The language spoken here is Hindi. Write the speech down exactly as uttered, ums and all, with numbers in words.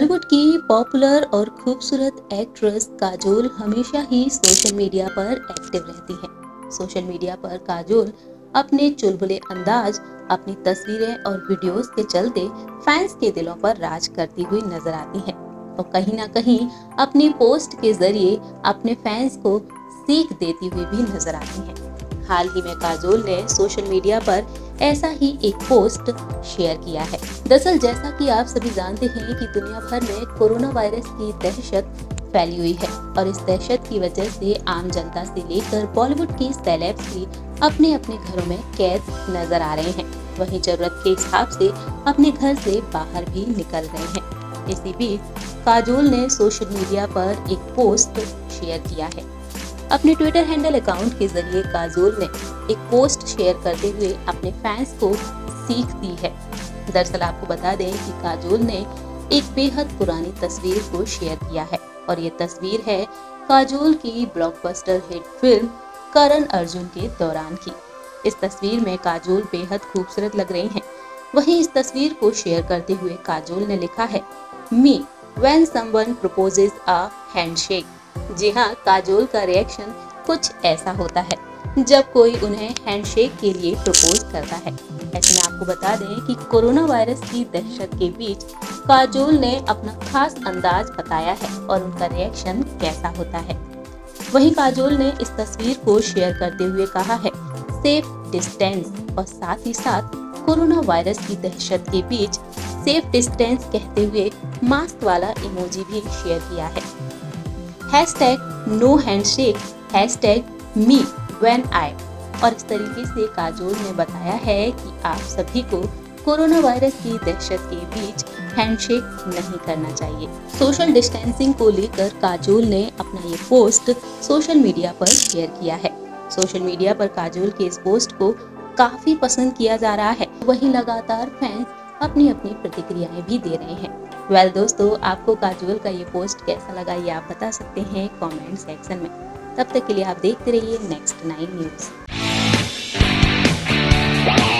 बॉलीवुड की पॉपुलर और खूबसूरत एक्ट्रेस काजोल हमेशा ही सोशल मीडिया पर एक्टिव रहती है। सोशल मीडिया पर काजोल अपने चुलबुले अंदाज, अपनी तस्वीरें और वीडियोस के चलते फैंस के दिलों पर राज करती हुई नजर आती हैं और कहीं ना कहीं अपनी पोस्ट के जरिए अपने फैंस को सीख देती हुई भी नजर आती हैं। हाल ही में काजोल ने सोशल मीडिया पर ऐसा ही एक पोस्ट शेयर किया है। दरअसल जैसा कि आप सभी जानते हैं कि दुनिया भर में कोरोना वायरस की दहशत फैली हुई है और इस दहशत की वजह से आम जनता से लेकर बॉलीवुड की सेलेब्स भी अपने अपने घरों में कैद नजर आ रहे हैं, वहीं जरूरत के हिसाब से अपने घर से बाहर भी निकल रहे हैं। इसी बीच काजोल ने सोशल मीडिया पर एक पोस्ट शेयर किया है। अपने ट्विटर हैंडल अकाउंट के जरिए काजोल ने एक पोस्ट शेयर करते हुए अपने फैंस को सीख दी है। दरअसल आपको बता दें कि काजोल ने एक बेहद पुरानी तस्वीर को शेयर किया है और ये तस्वीर है काजोल की blockbuster hit film Karan Arjun के दौरान की। इस तस्वीर में काजोल बेहद खूबसूरत लग रही हैं। वहीं इस तस्वीर को शेयर करते हुए काजोल ने लिखा है, me when someone proposes a handshake. जी हाँ, काजोल का रिएक्शन कुछ ऐसा होता है जब कोई उन्हें हैंडशेक के लिए प्रपोज करता है। ऐसे में आपको बता दें कि कोरोना वायरस की दहशत के बीच काजोल ने अपना खास अंदाज बताया है और उनका रिएक्शन कैसा होता है। वहीं काजोल ने इस तस्वीर को शेयर करते हुए कहा है, सेफ डिस्टेंस और साथ ही साथ कोरोना वायरस की दहशत के बीच सेफ डिस्टेंस कहते हुए मास्क वाला इमोजी भी शेयर किया है। Hashtag no handshake, hashtag me when I. और इस तरीके से काजोल ने बताया है कि आप सभी को कोरोना वायरस की दहशत के बीच हैंडशेक नहीं करना चाहिए। सोशल डिस्टेंसिंग को लेकर काजोल ने अपना ये पोस्ट सोशल मीडिया पर शेयर किया है। सोशल मीडिया पर काजोल के इस पोस्ट को काफी पसंद किया जा रहा है, वहीं लगातार फैंस अपनी अपनी प्रतिक्रियाएं भी दे रहे हैं। वेल well, दोस्तों, आपको काजोल का ये पोस्ट कैसा लगा ये आप बता सकते हैं कमेंट सेक्शन में। तब तक के लिए आप देखते रहिए नेक्स्ट नाइन न्यूज़।